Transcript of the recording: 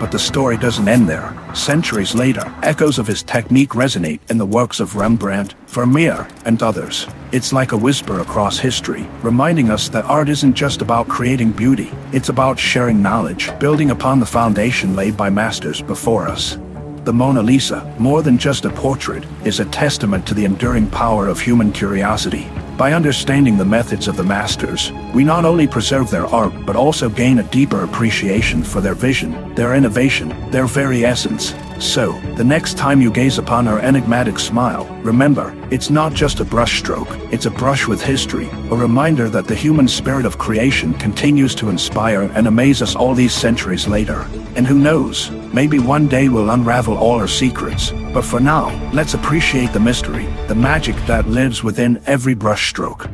But the story doesn't end there. Centuries later, echoes of his technique resonate in the works of Rembrandt, Vermeer, and others. It's like a whisper across history, reminding us that art isn't just about creating beauty. It's about sharing knowledge, building upon the foundation laid by masters before us. The Mona Lisa, more than just a portrait, is a testament to the enduring power of human curiosity. By understanding the methods of the masters, we not only preserve their art but also gain a deeper appreciation for their vision, their innovation, their very essence. So, the next time you gaze upon her enigmatic smile, remember, it's not just a brushstroke, it's a brush with history, a reminder that the human spirit of creation continues to inspire and amaze us all these centuries later. And who knows, maybe one day we'll unravel all her secrets, but for now, let's appreciate the mystery, the magic that lives within every brushstroke.